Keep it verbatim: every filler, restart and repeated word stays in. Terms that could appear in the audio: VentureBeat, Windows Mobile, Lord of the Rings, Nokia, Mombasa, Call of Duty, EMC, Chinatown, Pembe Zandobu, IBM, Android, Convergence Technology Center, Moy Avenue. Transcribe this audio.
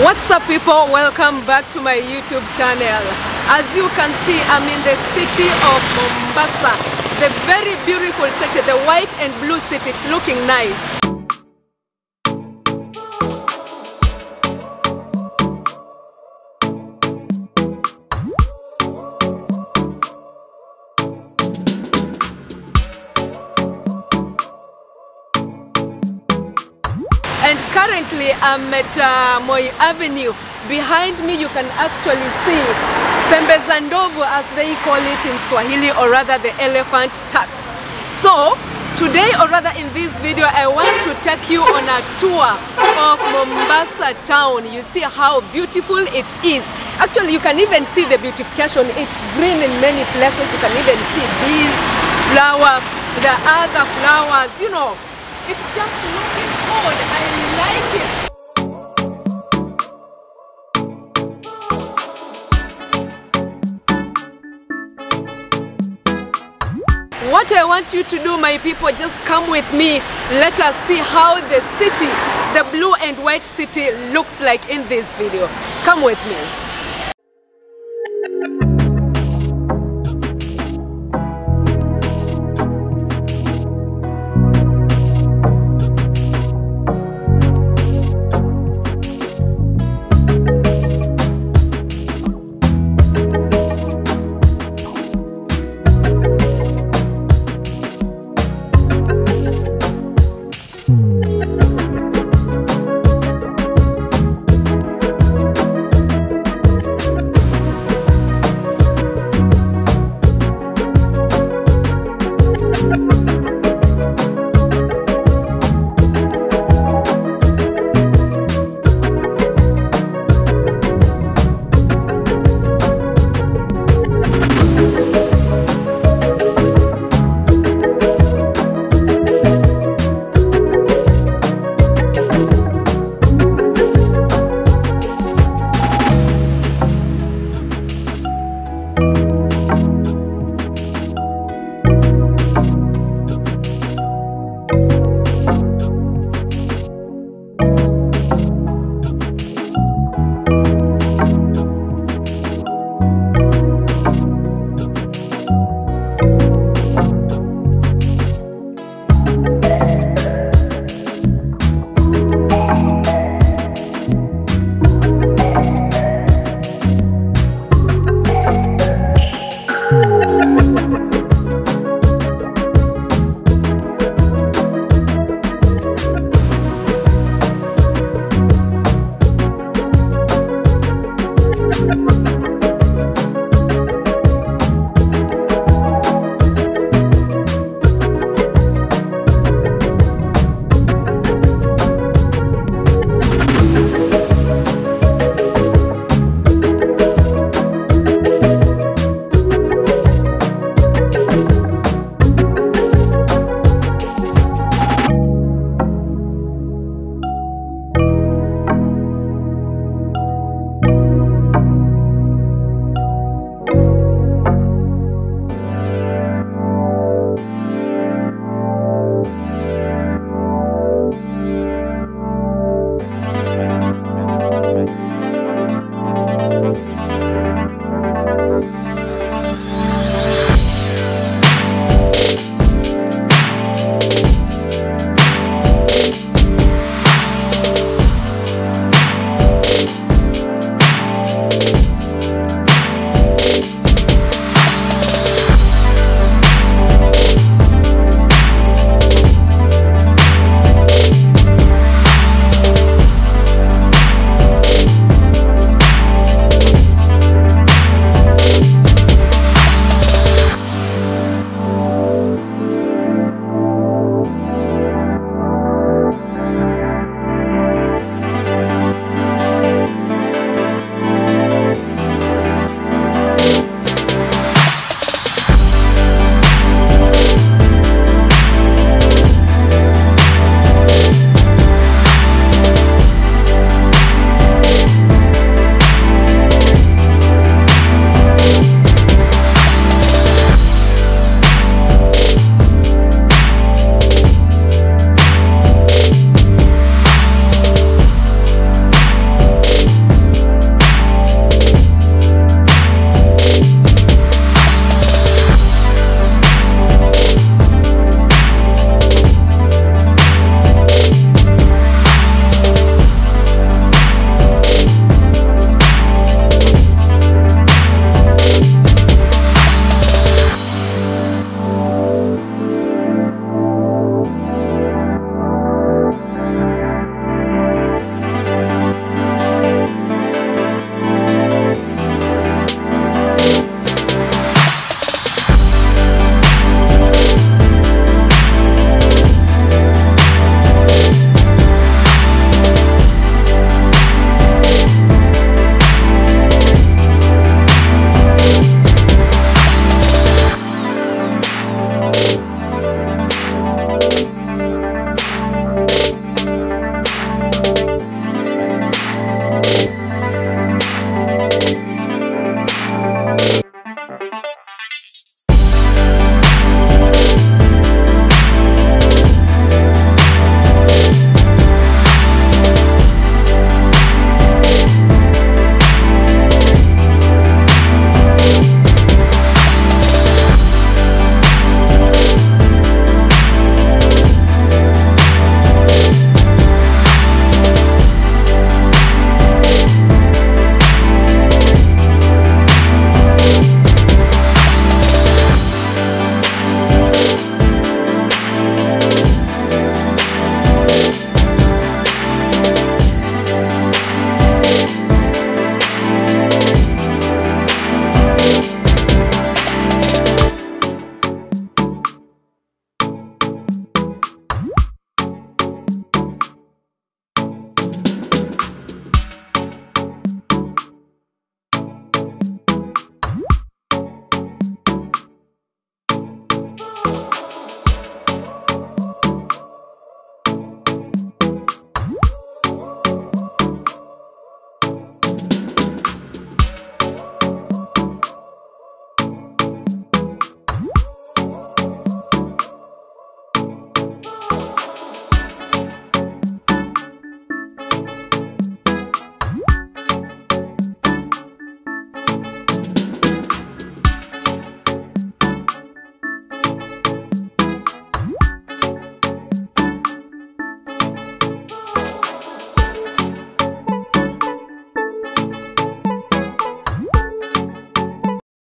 What's up people, welcome back to my YouTube channel. As you can see, I'm in the city of Mombasa, the very beautiful city, the white and blue city. It's looking nice. And currently I'm at uh, Moy Avenue. Behind me you can actually see Pembe Zandobu, as they call it in Swahili, or rather the elephant tax. So today, or rather in this video, I want to take you on a tour of Mombasa town. You see how beautiful it is. Actually you can even see the beautification. It's green in many places. You can even see these flowers, the other flowers, you know. It's just looking good. I like it. What I want you to do, my people, just come with me. Let us see how the city, the blue and white city, looks like in this video. Come with me.